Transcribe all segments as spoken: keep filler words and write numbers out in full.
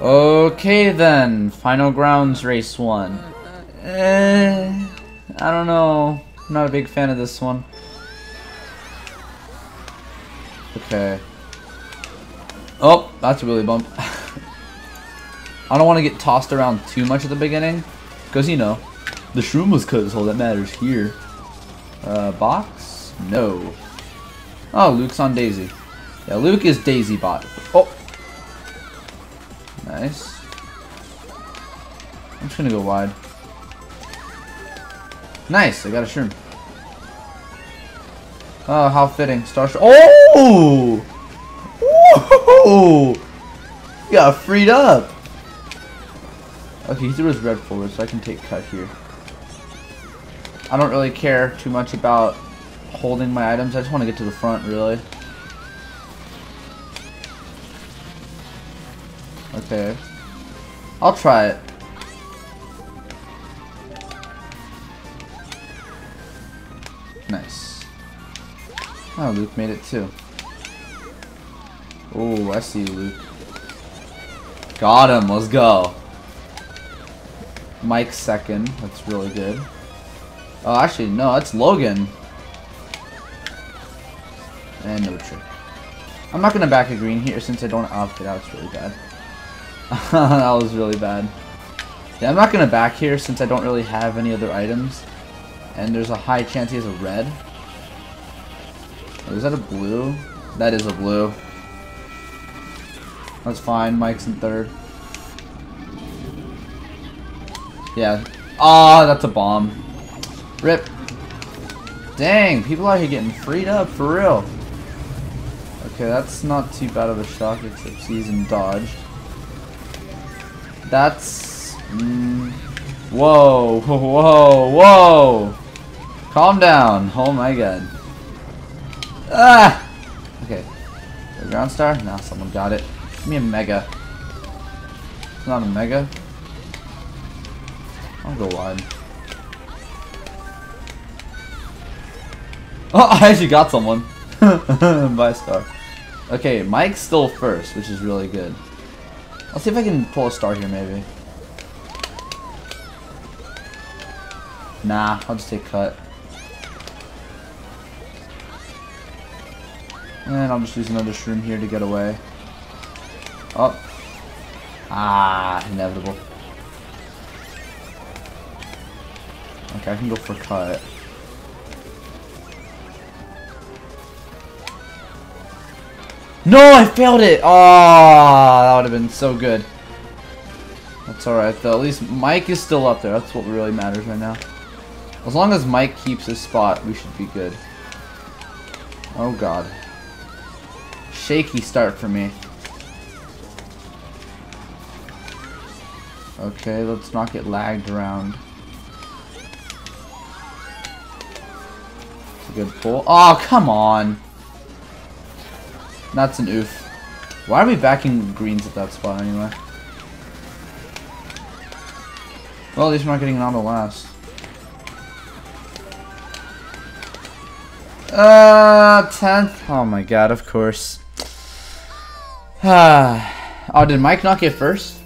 Okay then, final grounds race one. Eh, I don't know. I'm not a big fan of this one. Okay. Oh, that's a really bump. I don't want to get tossed around too much at the beginning, because, you know, the Shrooma's cut is all that matters here. Uh, box? No. Oh, Luke's on Daisy. Yeah, Luke is Daisy bot. Oh! Nice. I'm just gonna go wide. Nice, I got a Shroom. Oh, how fitting. Star Shroom. Oh! Whoa! You got freed up! Okay, he threw his red forward, so I can take cut here. I don't really care too much about holding my items. I just want to get to the front, really. Okay. I'll try it. Nice. Oh, Luke made it too. Oh, I see Luke. Got him, let's go. Mike's second, that's really good. Oh, actually, no, that's Logan. And no trick. I'm not gonna back a green here since I don't outfit out, it's really bad. That was really bad. Yeah, I'm not gonna back here since I don't really have any other items. And there's a high chance he has a red. Oh, is that a blue? That is a blue. That's fine. Mike's in third. Yeah. Ah, oh, that's a bomb. Rip. Dang, people out here getting freed up for real. Okay, that's not too bad of a shock except he's in dodge. That's. Mm, Whoa, whoa, whoa! Calm down. Oh my god. Ah! Okay. Ground star? Now someone got it. Give me a mega. It's not a mega. I'll go wide. Oh, I actually got someone. By star. Okay, Mike's still first, which is really good. I'll see if I can pull a star here, maybe. Nah, I'll just take cut. And I'll just use another shroom here to get away. Oh. Ah, inevitable. Okay, I can go for cut. No, I failed it! Oh, that would have been so good. That's alright, though. At least Mike is still up there. That's what really matters right now. As long as Mike keeps his spot, we should be good. Oh god. Shaky start for me. Okay, let's not get lagged around. That's a good pull. Oh, come on! That's an oof. Why are we backing greens at that spot anyway? Well, at least we're not getting an auto last. Uh, tenth. Oh my god, of course. Oh, did Mike not get first?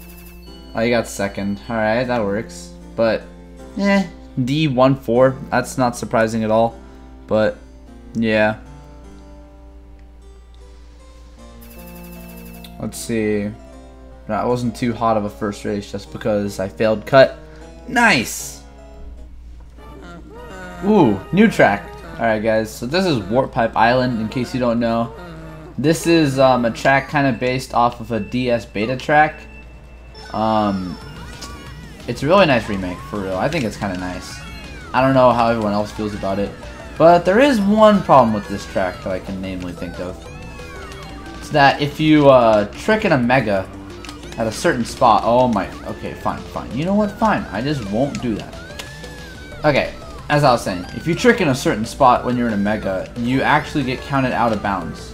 Oh, he got second. Alright, that works. But, eh, D one four. That's not surprising at all. But, yeah. Let's see. That wasn't too hot of a first race just because I failed cut. Nice! Ooh, new track. Alright guys, so this is Warp Pipe Island, in case you don't know. This is um, a track kind of based off of a D S beta track. Um, it's a really nice remake, for real. I think it's kind of nice. I don't know how everyone else feels about it. But there is one problem with this track that I can namely think of. It's that if you uh, trick in a Mega at a certain spot... Oh my... Okay, fine, fine. You know what? Fine. I just won't do that. Okay. As I was saying, if you trick in a certain spot when you're in a Mega, you actually get counted out of bounds.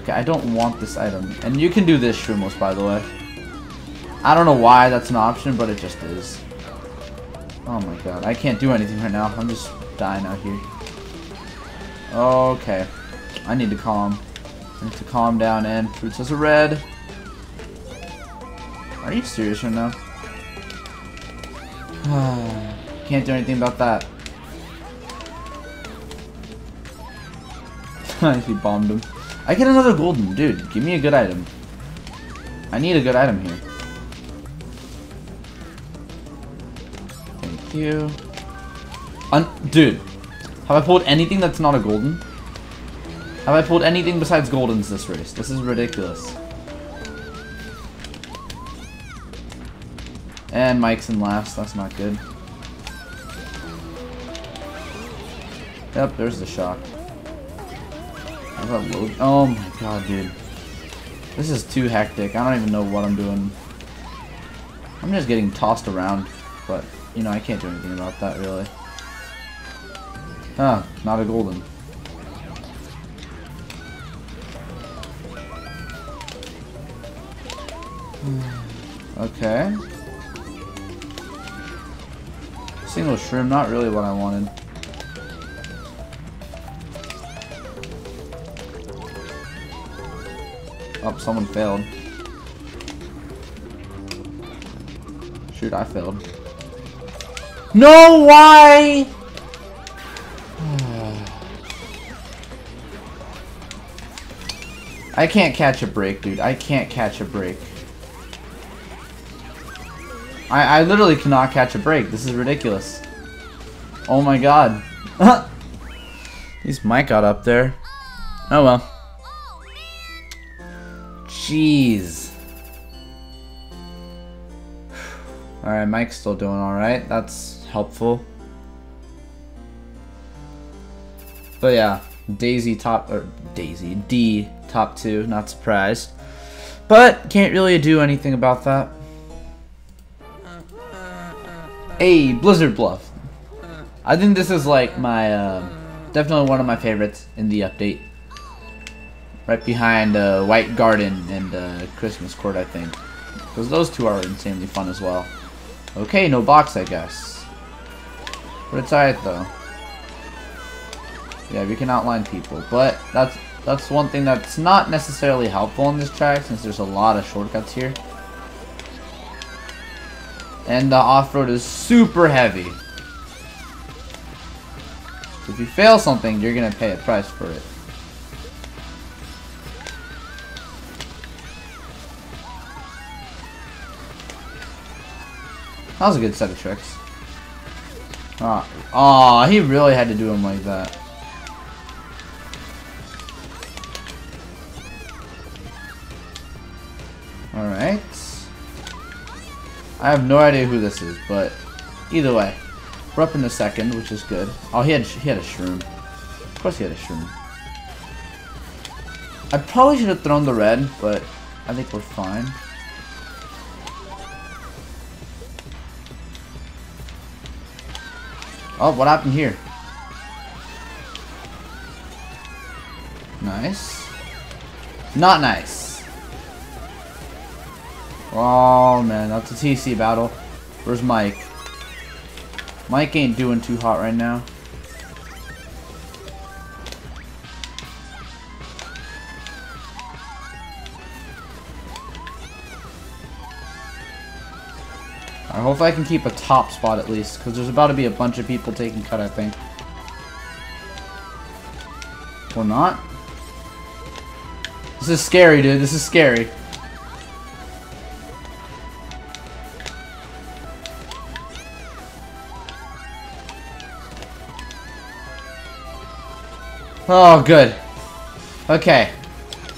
Okay, I don't want this item. And you can do this, Shroomless, by the way. I don't know why that's an option, but it just is. Oh my god, I can't do anything right now. I'm just dying out here. Okay. I need to calm. I need to calm down and fruits as a red. Are you serious right now? Can't do anything about that. He bombed him. I get another golden. Dude, give me a good item. I need a good item here. Thank you. Un Dude, have I pulled anything that's not a golden? Have I pulled anything besides goldens this race? This is ridiculous. And Mike's in last. That's not good. Yep, there's the shock. Oh my god, dude. This is too hectic. I don't even know what I'm doing. I'm just getting tossed around. But, you know, I can't do anything about that, really. Ah, not a golden. Okay. Single shroom, not really what I wanted. Oh, someone failed. Shoot, I failed. No, why? I can't catch a break, dude. I can't catch a break. I, I literally cannot catch a break. This is ridiculous. Oh my god. At least Mike got up there. Oh well. Jeez. Alright, Mike's still doing alright. That's helpful. But yeah, Daisy top, or Daisy, D top two, not surprised. But can't really do anything about that. Hey, Blizzard Bluff. I think this is like my, uh, definitely one of my favorites in the update. Right behind uh, White Garden and uh, Christmas Court, I think. Because those two are insanely fun as well. Okay, no box, I guess. But it's alright, though. Yeah, we can outline people. But that's that's one thing that's not necessarily helpful on this track, since there's a lot of shortcuts here. And the off-road is super heavy. So if you fail something, you're going to pay a price for it. That was a good set of tricks. Aw, oh, oh, he really had to do him like that. Alright. I have no idea who this is, but either way. We're up in the second, which is good. Oh, he had, he had a shroom. Of course he had a shroom. I probably should have thrown the red, but I think we're fine. Oh, what happened here? Nice. Not nice. Oh, man. That's a T C battle. Where's Mike? Mike ain't doing too hot right now. I hope I can keep a top spot at least, because there's about to be a bunch of people taking cut, I think. Or not. This is scary, dude. This is scary. Oh, good. Okay.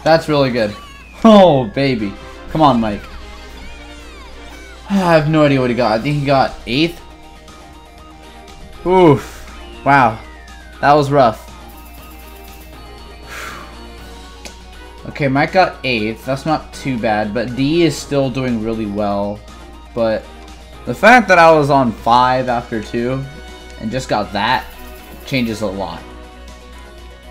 That's really good. Oh, baby. Come on, Mike. I have no idea what he got. I think he got eighth. Oof. Wow. That was rough. Okay, Mike got eighth. That's not too bad, but D is still doing really well. But the fact that I was on five after two and just got that changes a lot.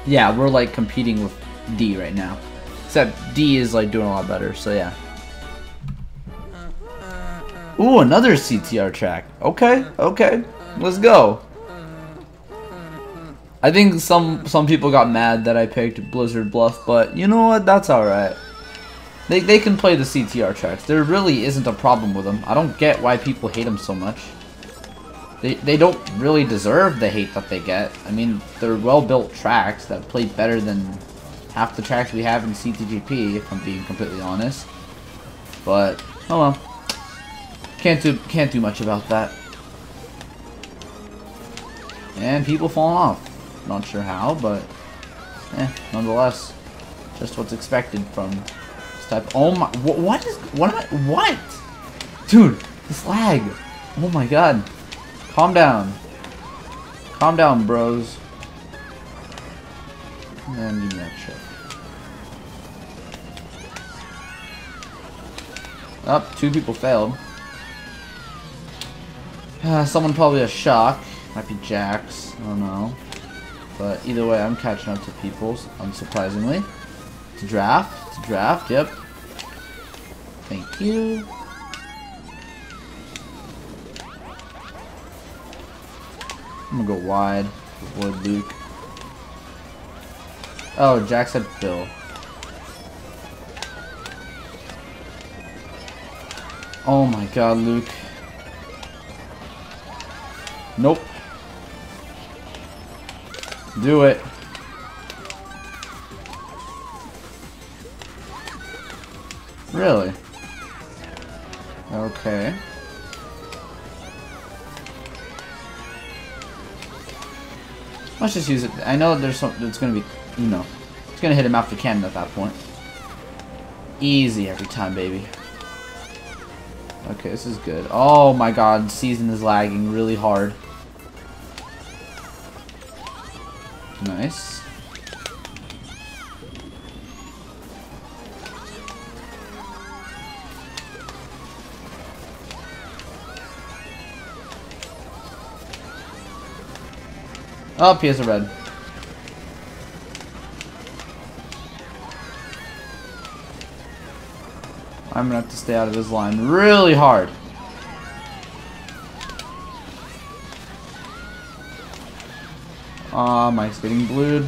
Yeah, we're like competing with D right now. Except D is like doing a lot better, so yeah. Ooh, another C T R track. Okay, okay. Let's go. I think some some people got mad that I picked Blizzard Bluff, but you know what? That's alright. They, they can play the C T R tracks. There really isn't a problem with them. I don't get why people hate them so much. They, they don't really deserve the hate that they get. I mean, they're well-built tracks that play better than half the tracks we have in C T G P, if I'm being completely honest. But, oh well. Can't do, can't do much about that. And people falling off. Not sure how, but eh, nonetheless, just what's expected from this type. Oh my! Wh what is? What am I? What? Dude, this lag. Oh my god. Calm down. Calm down, bros. And give me that shit. Up, two people failed. Uh, someone probably a shock. Might be Jax, I don't know. But either way, I'm catching up to people, unsurprisingly. It's a draft, it's a draft, yep. Thank you. I'm gonna go wide, avoid Luke. Oh, Jax had Bill. Oh my god, Luke. Nope. Do it. Really? Okay. Let's just use it. I know there's something that's gonna be, you know, it's gonna hit him after cannon at that point. Easy every time, baby. Okay, this is good. Oh my god, season is lagging really hard. Nice. Oh, he has a red. I'm gonna have to stay out of his line really hard. Aw, uh, Mike's getting blued.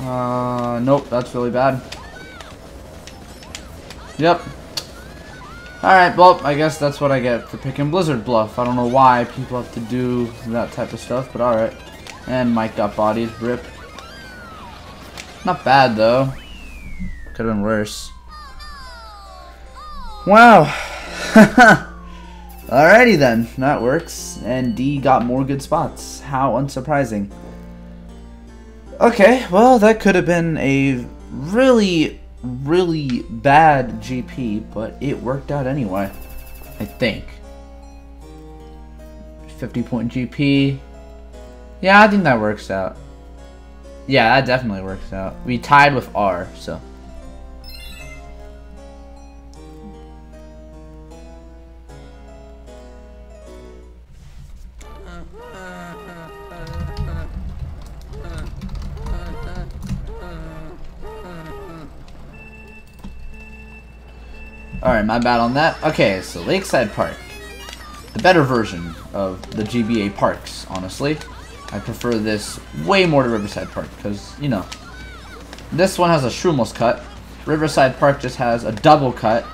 Uh, nope, that's really bad. Yep. Alright, well, I guess that's what I get for picking Blizzard Bluff. I don't know why people have to do that type of stuff, but alright. And Mike got bodied. Rip. Not bad, though. Could have been worse. Wow. Alrighty then, that works. And D got more good spots. How unsurprising. Okay, well, that could have been a really, really bad G P, but it worked out anyway, I think. fifty point G P. Yeah, I think that works out. Yeah, that definitely works out. We tied with R, so. Alright, my bad on that. Okay, so Lakeside Park. The better version of the G B A parks, honestly. I prefer this way more to Riverside Park, because, you know, this one has a shroomeless cut. Riverside Park just has a double cut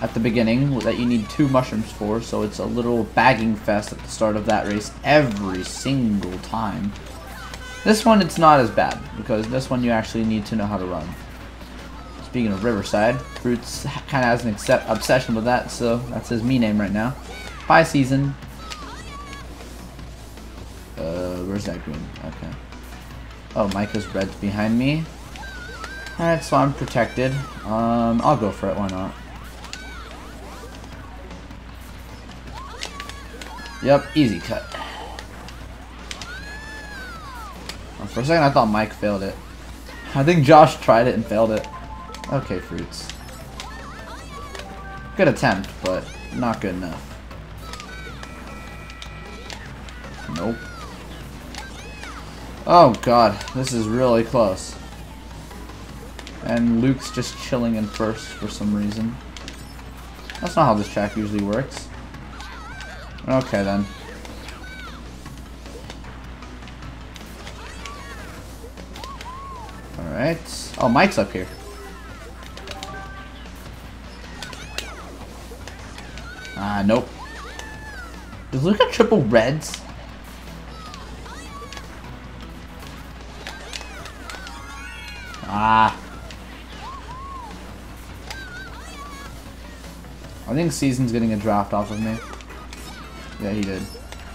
at the beginning that you need two mushrooms for, so it's a little bagging fest at the start of that race every single time. This one, it's not as bad, because this one you actually need to know how to run. Speaking of Riverside, Fruits kind of has an accept obsession with that, so that's his me name right now. Bye, season. Uh, where's that green? Okay. Oh, Micah's red's behind me. Alright, so I'm protected. Um, I'll go for it, why not? Yep, easy cut. Well, for a second, I thought Mike failed it. I think Josh tried it and failed it. Okay, Fruits. Good attempt, but not good enough. Nope. Oh god, this is really close. And Luke's just chilling in first for some reason. That's not how this track usually works. Okay then. Alright. Oh, Mike's up here. Ah, uh, nope. Does Luca triple reds? Ah. I think Season's getting a draft off of me. Yeah, he did.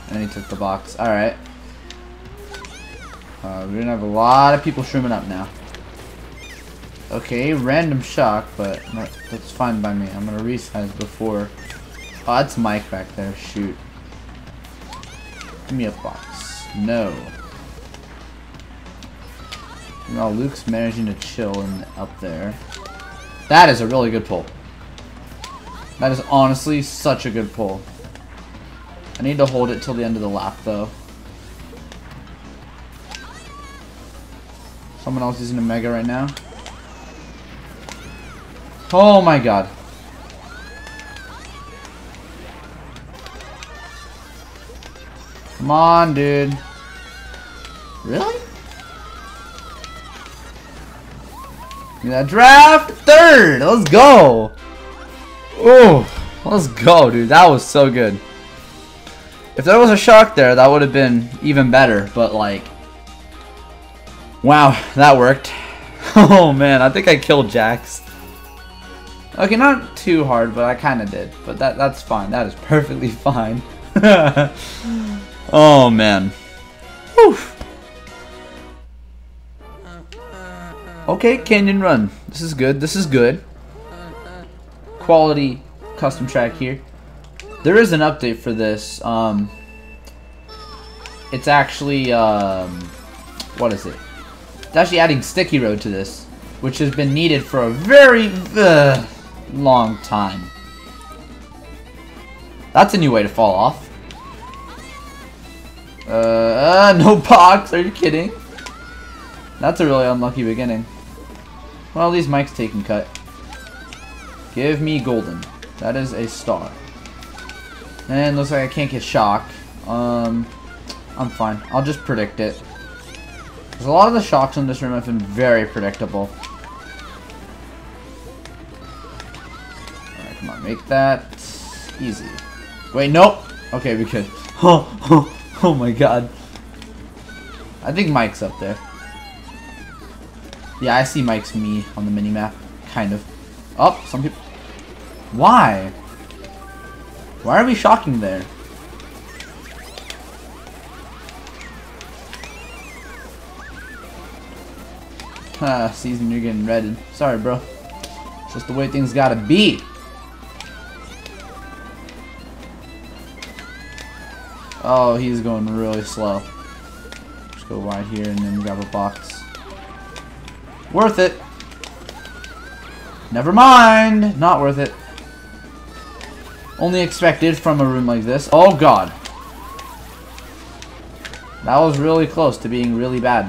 And then he took the box. Alright. Uh, we're gonna have a lot of people shrooming up now. Okay, random shock, but no, that's fine by me. I'm gonna resize before. Oh, that's Mike back there. Shoot. Give me a box. No. Well, Luke's managing to chill in, up there. That is a really good pull. That is honestly such a good pull. I need to hold it till the end of the lap, though. Someone else using a mega right now. Oh my god. Come on, dude. Really? Give me that draft third. Let's go. Oh, let's go, dude. That was so good. If there was a shark there, that would have been even better. But, like, wow, that worked. Oh, man, I think I killed Jax. Okay, not too hard, but I kind of did. But that that's fine. That is perfectly fine. Oh, man. Whew. Okay, Canyon Run. This is good. This is good. Quality custom track here. There is an update for this. Um, it's actually, um, what is it? It's actually adding Sticky Road to this, which has been needed for a very uh, long time. That's a new way to fall off. Uh, uh, no box, are you kidding? That's a really unlucky beginning. Well, at least Mike's taking cut. Give me golden. That is a star. And looks like I can't get shock. Um, I'm fine. I'll just predict it. Because a lot of the shocks in this room have been very predictable. Alright, come on. Make that easy. Wait, nope. Okay, we could. Oh, oh, oh my god. I think Mike's up there. Yeah, I see Mike's me on the minimap. Kind of. Oh, some people. Why? Why are we shocking there? Ah, Season, you're getting redded. Sorry, bro. It's just the way things gotta be. Oh, he's going really slow. Just go wide here and then grab a box. Worth it. Never mind. Not worth it. Only expected from a room like this. Oh god. That was really close to being really bad.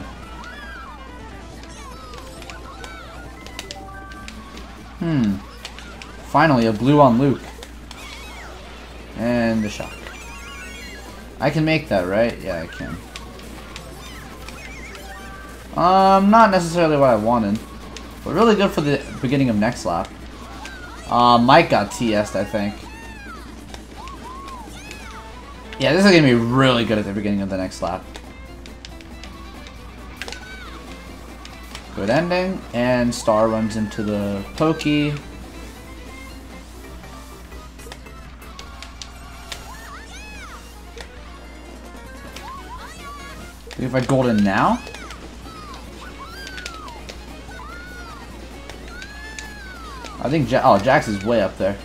Hmm. Finally, a blue on Luke. And the shock. I can make that, right? Yeah, I can. Um, not necessarily what I wanted. But really good for the beginning of next lap. Uh, Mike got T S'd, I think. Yeah, this is going to be really good at the beginning of the next lap. Good ending. And Star runs into the Pokey. If I golden now? I think Ja- oh, Jax is way up there.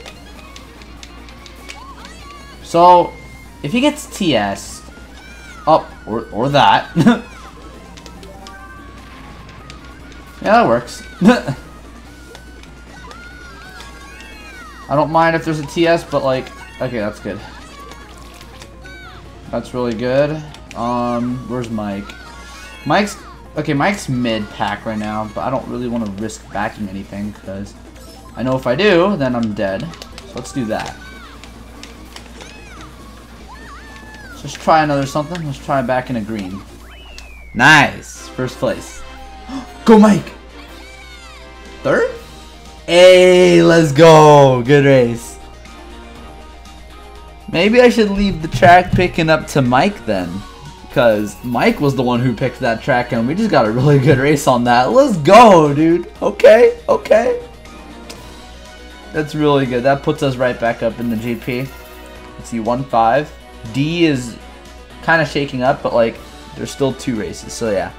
So... if he gets T S, up oh, or or that, yeah, that works. I don't mind if there's a T S, but like, okay, that's good. That's really good. Um, where's Mike? Mike's okay. Mike's mid pack right now, but I don't really want to risk backing anything because I know if I do, then I'm dead. So let's do that. Let's try another something. Let's try back in a green. Nice. First place. Go, Mike. Third? Hey, let's go. Good race. Maybe I should leave the track picking up to Mike then, because Mike was the one who picked that track and we just got a really good race on that. Let's go, dude. Okay, okay. That's really good. That puts us right back up in the G P. Let's see, one five. D is kind of shaking up, but like, there's still two races, so yeah.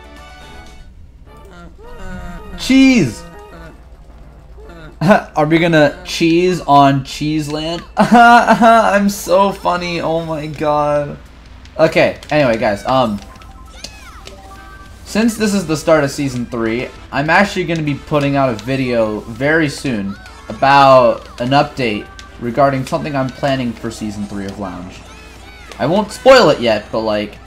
Cheese! Are we gonna cheese on Cheeseland? I'm so funny, oh my god. Okay, anyway guys, um, since this is the start of season three, I'm actually gonna be putting out a video very soon about an update regarding something I'm planning for season three of Lounge. I won't spoil it yet, but like,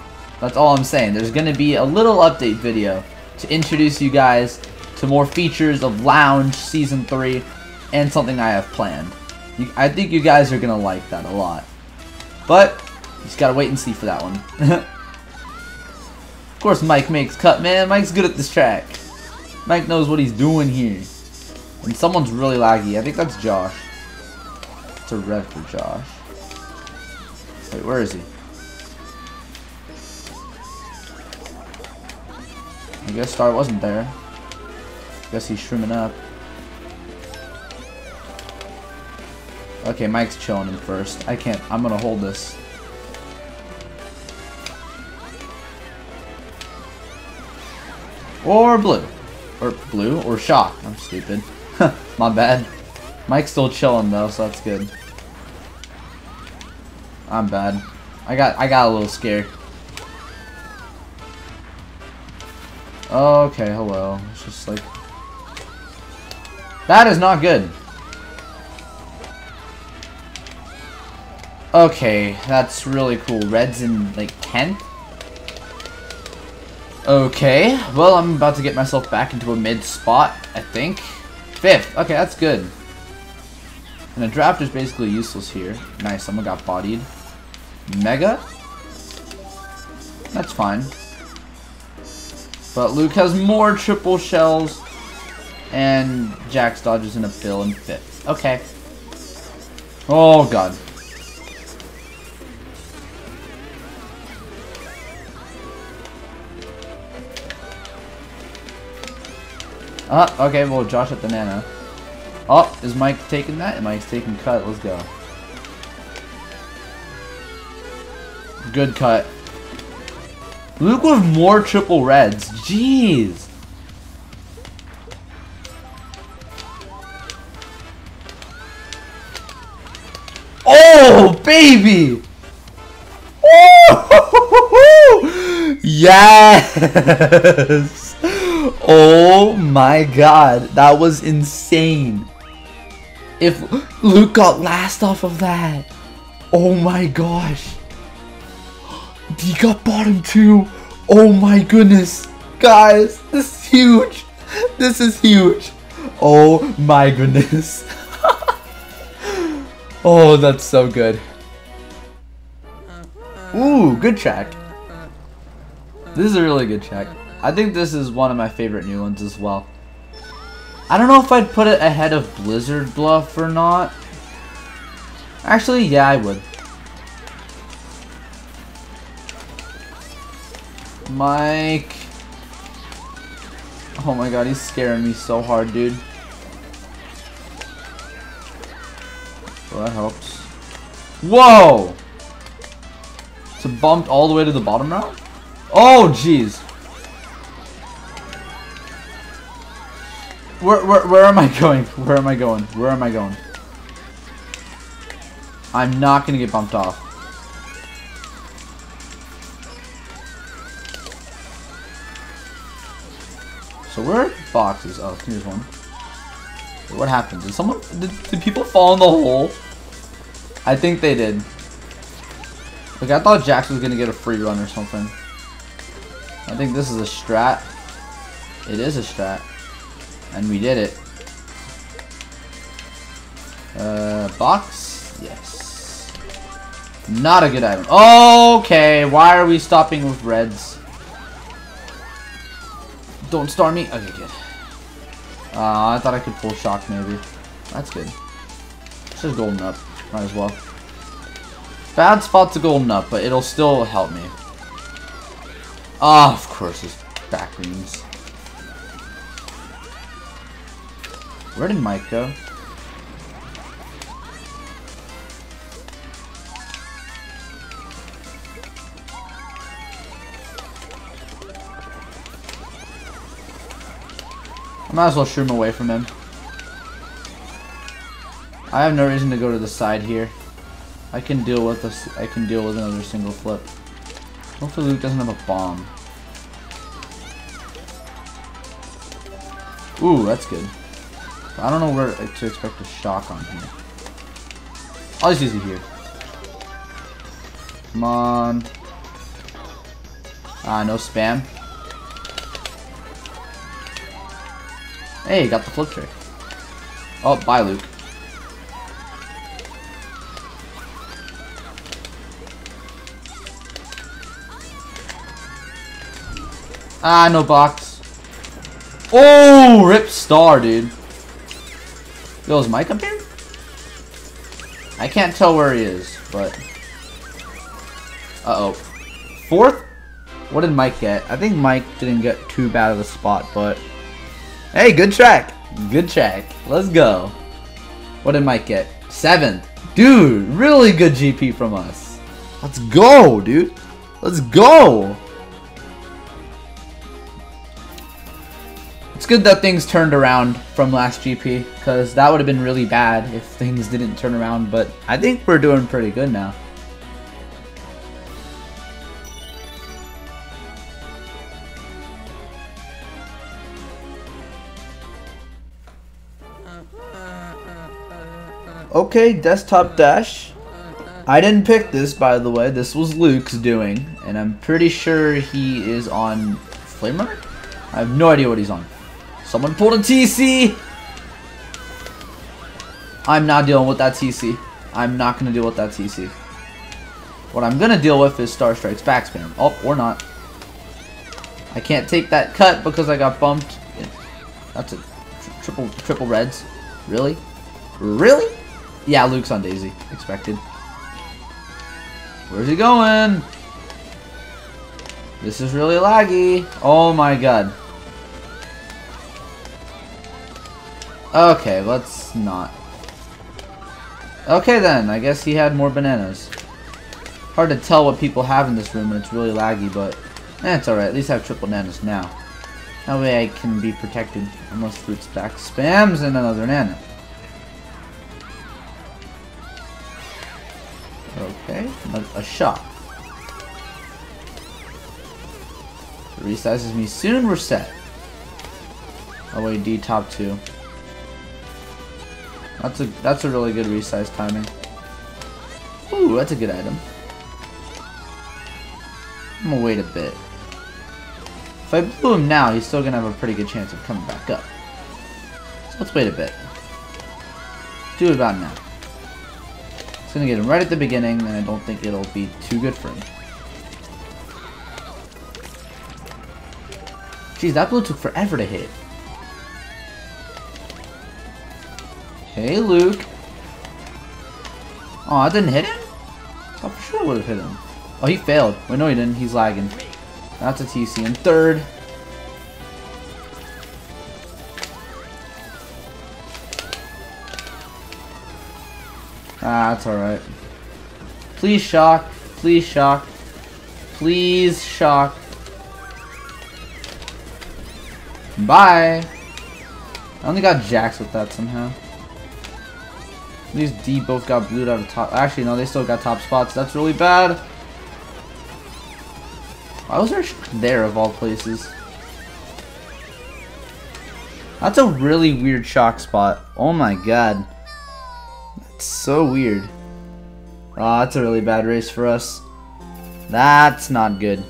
that's all I'm saying. There's gonna be a little update video to introduce you guys to more features of Lounge Season three and something I have planned. You, I think you guys are gonna like that a lot. But, you just gotta wait and see for that one. Of course Mike makes cut, man. Mike's good at this track. Mike knows what he's doing here. And someone's really laggy. I think that's Josh. It's a rev for Josh. Wait, where is he? I guess Star wasn't there. Guess he's shrimming up. Okay, Mike's chilling him first. I can't. I'm gonna hold this. Or blue. Or blue. Or shock. I'm stupid. My bad. Mike's still chilling though, so that's good. I'm bad. I got. I got a little scared. Okay. Hello. It's just like. That is not good. Okay, that's really cool. Red's in, like, tenth? Okay, well, I'm about to get myself back into a mid spot, I think. fifth, okay, that's good. And a draft is basically useless here. Nice, someone got bodied. Mega? That's fine. But Luke has more triple shells. And Jax dodges in a bill in fifth. Okay. Oh, God. Ah, okay, well, Josh at the Nana. Oh, is Mike taking that? Mike's taking cut. Let's go. Good cut. Luke with more triple reds. Jeez. Oh, baby! Oh, yes! Oh my god, that was insane. If Luke got last off of that, oh my gosh. He got bottom too. Oh my goodness. Guys, this is huge. This is huge. Oh my goodness. Oh, that's so good. Ooh, good track. This is a really good track. I think this is one of my favorite new ones as well. I don't know if I'd put it ahead of Blizzard Bluff or not. Actually, yeah, I would. Mike. Oh my god, he's scaring me so hard, dude. Well, that helps. Whoa! So bumped all the way to the bottom round? Oh, jeez. Where, where, where am I going? Where am I going? Where am I going? I'm not going to get bumped off. So where are boxes? Oh, here's one. What happened? Did someone? Did, did people fall in the hole? I think they did. Like, I thought Jax was gonna get a free run or something. I think this is a strat. It is a strat, and we did it. Uh, box. Yes. Not a good item. Okay. Why are we stopping with reds? Don't star me. Okay, good. Uh, I thought I could full shock maybe. That's good. It's just golden up. Might as well. Bad spot to golden up, but it'll still help me. Ah, oh, of course, his back rings. Where did Mike go? I might as well shoot him away from him. I have no reason to go to the side here. I can deal with this. I can deal with another single flip. Hopefully Luke doesn't have a bomb. Ooh, that's good. I don't know where to expect a shock on here. I'll just use it here. Come on. Ah, no spam. Hey, got the flip trick. Oh, bye, Luke. Ah, no box. Oh, rip star, dude. Yo, is Mike up here? I can't tell where he is, but... Uh-oh. Fourth? What did Mike get? I think Mike didn't get too bad of a spot, but... Hey, good track. Good track. Let's go. What did Mike get? Seventh. Dude, really good G P from us. Let's go, dude. Let's go. It's good that things turned around from last G P, because that would have been really bad if things didn't turn around, but I think we're doing pretty good now. Okay, desktop dash. I didn't pick this, by the way. This was Luke's doing, and I'm pretty sure he is on Flame Runner? I have no idea what he's on. Someone pulled a T C! I'm not dealing with that T C. I'm not going to deal with that T C. What I'm going to deal with is Star Strike's backspin. Oh, or not. I can't take that cut because I got bumped. That's a tri triple triple reds. Really? Really? Yeah, Luke's on Daisy. Expected. Where's he going? This is really laggy. Oh my god. Okay, let's not. Okay then, I guess he had more bananas. Hard to tell what people have in this room when it's really laggy, but that's eh, alright. At least I have triple bananas now. That way I can be protected unless Fruit's back spams and another nana. Okay, a shot. It resizes me soon, we're set. Oh wait, D top two. That's a that's a really good resize timing. Ooh, that's a good item. I'm gonna wait a bit. If I blew him now, he's still gonna have a pretty good chance of coming back up. So let's wait a bit. Do it about now. It's gonna get him right at the beginning, and I don't think it'll be too good for him. Jeez, that blue took forever to hit. Hey, Luke. Oh, I didn't hit him? I for sure would have hit him. Oh, he failed. Wait, no, he didn't. He's lagging. That's a T C in third. Ah, that's alright. Please shock. Please shock. Please shock. Bye. I only got jacks with that somehow. These D both got blued out of top. Actually, no, they still got top spots. That's really bad. Why was there there of all places? That's a really weird shock spot. Oh my god. That's so weird. Ah, oh, that's a really bad race for us. That's not good.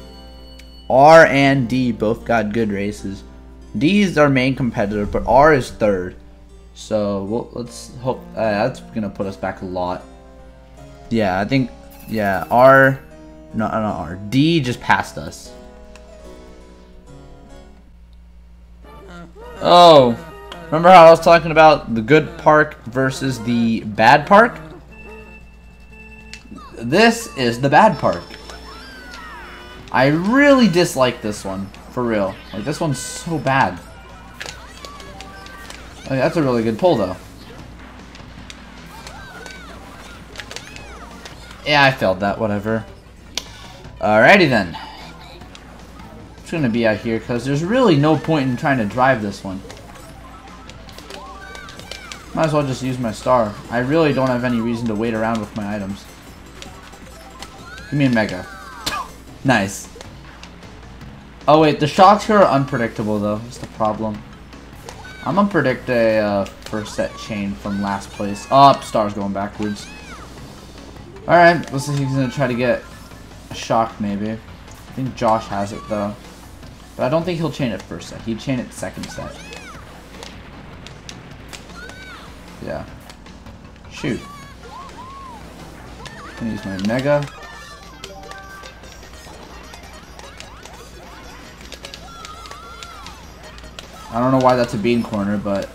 R and D both got good races. D is our main competitor, but R is third. So we'll, let's hope uh, that's gonna put us back a lot. Yeah, I think. Yeah, R, no, no, R. D just passed us. Oh, Remember how I was talking about the good park versus the bad park? This is the bad park. I really dislike this one, for real. Like, this one's so bad. I mean, that's a really good pull, though. Yeah, I failed that, whatever. Alrighty then. I'm just gonna be out here, because there's really no point in trying to drive this one. Might as well just use my star. I really don't have any reason to wait around with my items. Give me a mega. Nice. Oh wait, the shocks here are unpredictable though. That's the problem. I'm gonna predict a uh, first set chain from last place. Oh, star's going backwards. Alright, let's see if he's gonna try to get a shock maybe. I think Josh has it though. But I don't think he'll chain it first set. He'd chain it second set. Yeah. Shoot. I'm gonna use my mega. I don't know why that's a bean corner, but...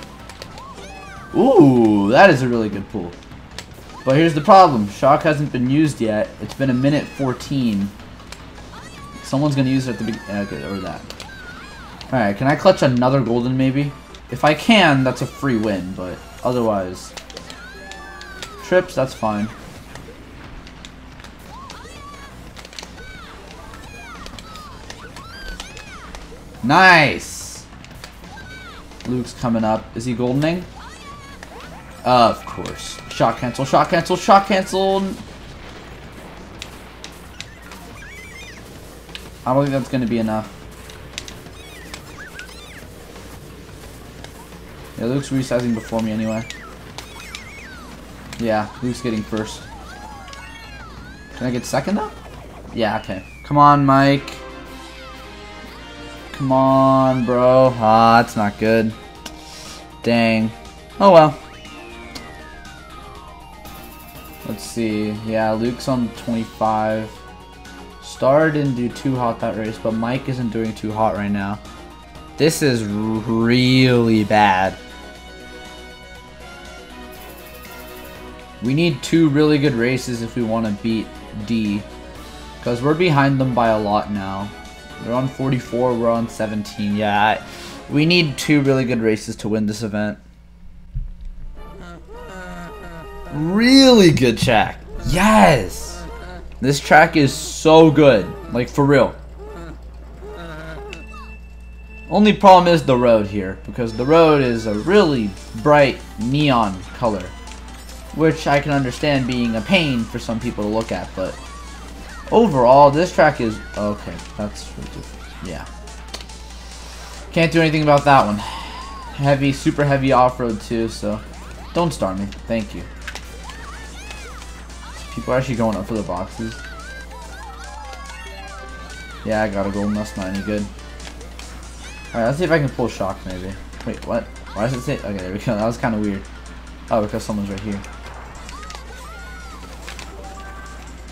Ooh, that is a really good pull. But here's the problem. Shock hasn't been used yet. It's been a minute fourteen. Someone's going to use it at the beginning. Okay, or that. Alright, can I clutch another golden maybe? If I can, that's a free win, but otherwise... Trips, that's fine. Nice! Luke's coming up. Is he goldening? Uh, of course. Shot cancel, shot cancel, shot cancel. I don't think that's going to be enough. Yeah, Luke's resizing before me anyway. Yeah, Luke's getting first. Can I get second though? Yeah, okay. Come on, Mike. Come on, bro. Ah, it's not good. Dang. Oh, well. Let's see. Yeah, Luke's on twenty-five. Star didn't do too hot that race, but Mike isn't doing too hot right now. This is really bad. We need two really good races if we want to beat D. Because we're behind them by a lot now. They're on forty-four, we're on seventeen. Yeah, I, we need two really good races to win this event. Really good track. Yes! This track is so good. Like, for real. Only problem is the road here. Because the road is a really bright neon color. Which I can understand being a pain for some people to look at, but... Overall, this track is... Okay, that's... Yeah. Can't do anything about that one. Heavy, super heavy off-road too, so... Don't star me. Thank you. People are actually going up for the boxes. Yeah, I got a golden. That's not any good. Alright, let's see if I can pull shock, maybe. Wait, what? Why does it say... Okay, there we go. That was kind of weird. Oh, because someone's right here.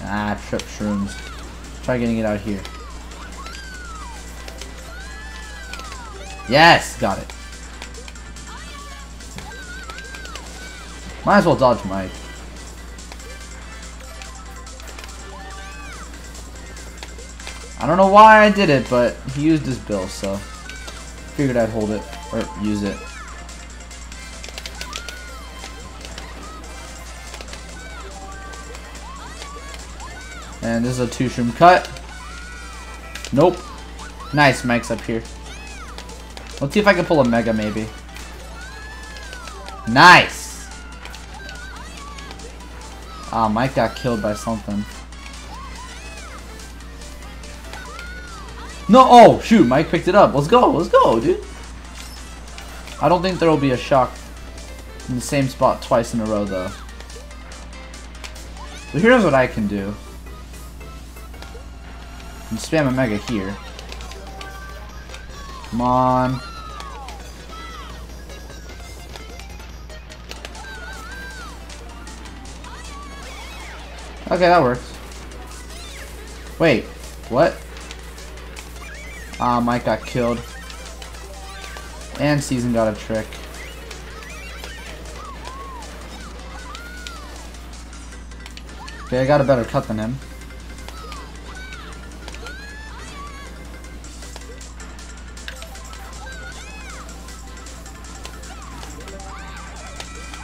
Ah, trip shrooms. Try getting it out here. Yes! Got it. Might as well dodge Mike. I don't know why I did it, but he used his bill, so... Figured I'd hold it. Or use it. And this is a two shroom cut. Nope. Nice, Mike's up here. Let's see if I can pull a mega, maybe. Nice! Ah, Mike got killed by something. No! Oh, shoot! Mike picked it up. Let's go! Let's go, dude! I don't think there will be a shock in the same spot twice in a row, though. So here's what I can do. And spam a mega here. Come on. Okay, that works. Wait, what? Ah, Mike got killed. And Season got a trick. Okay, I got a better cut than him.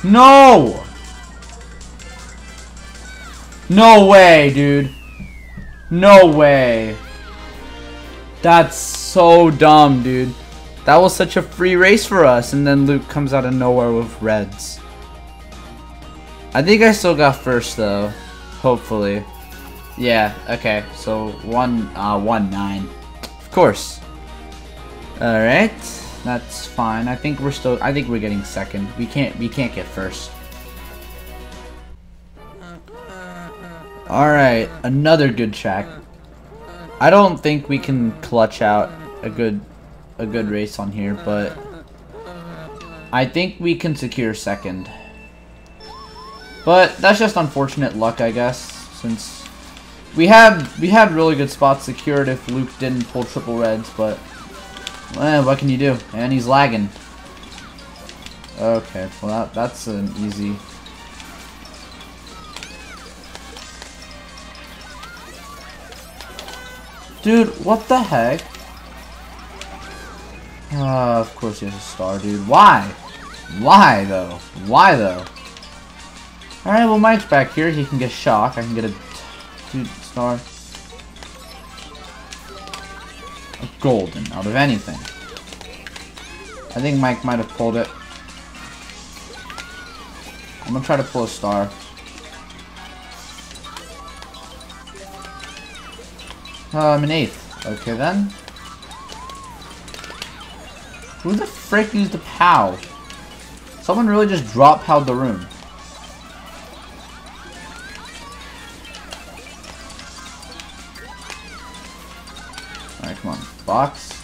No! No way, dude. No way. That's so dumb, dude. That was such a free race for us, and then Luke comes out of nowhere with reds. I think I still got first though, hopefully. Yeah. Okay. So one, uh, one nine, of course. All right, that's fine. I think we're still. I think we're getting second. We can't. We can't get first. All right, another good track. I don't think we can clutch out a good, a good race on here, but I think we can secure second. But that's just unfortunate luck, I guess, since we had we had really good spots secured if Luke didn't pull triple reds. But well, what can you do? And he's lagging. Okay, well that, that's an easy. Dude, what the heck? Uh, of course he has a star, dude. Why? Why, though? Why, though? Alright, well, Mike's back here. He can get shock. I can get a... Dude, star. A golden out of anything. I think Mike might have pulled it. I'm gonna try to pull a star. Uh, I'm an eighth. Okay, then. Who the frick used the POW? Someone really just drop POW'd the room. Alright, come on. Box.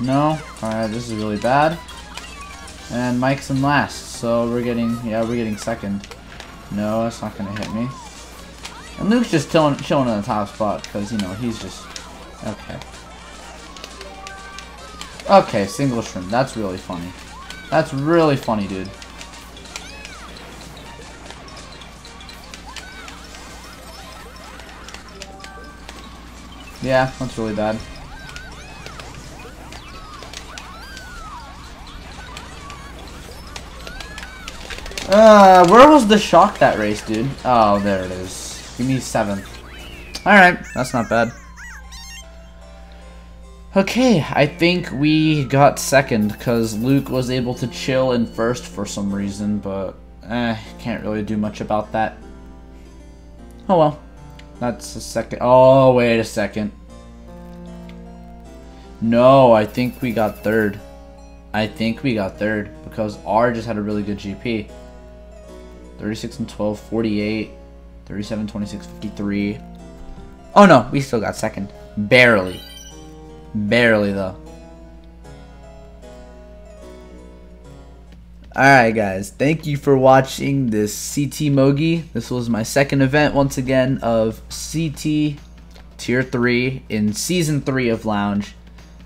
No. Alright, this is really bad. And Mike's in last, so we're getting, yeah, we're getting second. No, that's not gonna hit me. And Luke's just chilling, chilling in the top spot because, you know, he's just... Okay. Okay, single shrimp. That's really funny. That's really funny, dude. Yeah, that's really bad. Uh, where was the shock that race, dude? Oh, there it is. Give me seventh. Alright, that's not bad. Okay, I think we got second because Luke was able to chill in first for some reason, but eh, can't really do much about that. Oh well. That's a second. Oh, wait a second. No, I think we got third. I think we got third because R just had a really good G P. thirty-six and twelve, forty-eight. thirty-seven, twenty-six, fifty-three. Oh no, we still got second. Barely. Barely though. Alright guys, thank you for watching this C T Mogi. This was my second event once again of C T Tier three in Season three of Lounge.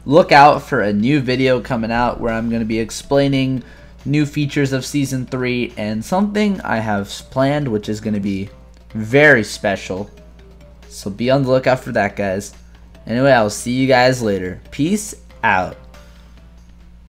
Look out for a new video coming out where I'm going to be explaining new features of Season three and something I have planned which is going to be very special, so be on the lookout for that, guys. Anyway, I'll see you guys later. Peace out.